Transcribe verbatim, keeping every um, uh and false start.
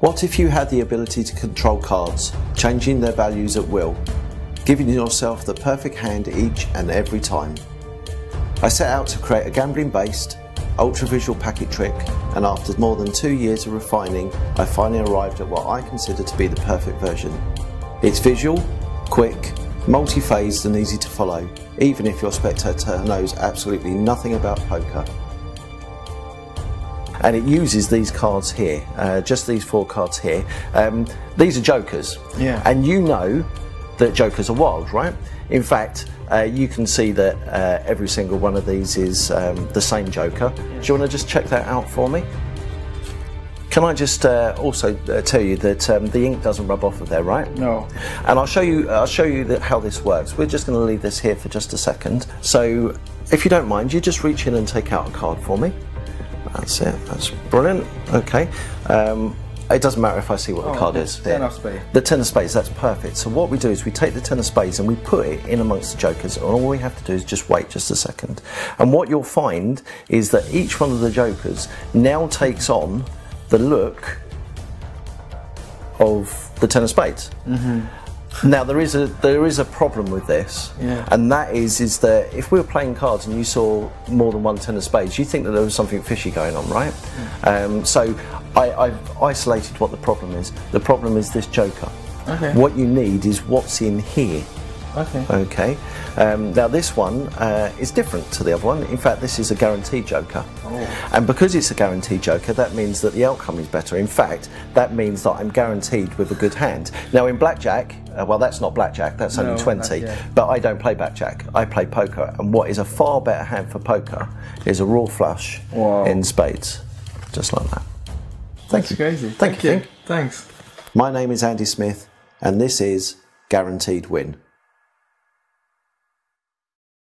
What if you had the ability to control cards, changing their values at will, giving yourself the perfect hand each and every time? I set out to create a gambling-based, ultra-visual packet trick, and after more than two years of refining, I finally arrived at what I consider to be the perfect version. It's visual, quick, multi-phased and easy to follow, even if your spectator knows absolutely nothing about poker. And it uses these cards here, uh, just these four cards here. Um, these are jokers, yeah. And you know that jokers are wild, right? In fact, uh, you can see that uh, every single one of these is um, the same joker. Yeah. Do you want to just check that out for me? Can I just uh, also uh, tell you that um, the ink doesn't rub off of there, right? No. And I'll show you, I'll show you that how this works. We're just going to leave this here for just a second. So if you don't mind, you just reach in and take out a card for me. That's it, that's brilliant. Okay. Um, it doesn't matter if I see what oh, the card is. Ten of spades. The ten of spades, that's perfect. So what we do is we take the ten of spades and we put it in amongst the jokers, and all we have to do is just wait just a second. And what you'll find is that each one of the jokers now takes on the look of the ten of spades. Mm-hmm. Now there is a there is a problem with this, yeah. And that is is that if we were playing cards and you saw more than one ten of spades, you think that there was something fishy going on, right? Yeah. Um, so I, I've isolated what the problem is. The problem is this joker. Okay. What you need is what's in here. Okay. Okay. Um, now this one uh, is different to the other one. In fact, this is a guaranteed joker. Oh. And because it's a guaranteed joker, that means that the outcome is better. In fact, that means that I'm guaranteed with a good hand. Now in blackjack, uh, well that's not blackjack, that's no, only twenty. But I don't play blackjack, I play poker. And what is a far better hand for poker is a raw flush. Wow. In spades. Just like that. Thank that's you. Crazy. Thank, Thank you. you. Thanks. My name is Andy Smith, and this is Guaranteed Win.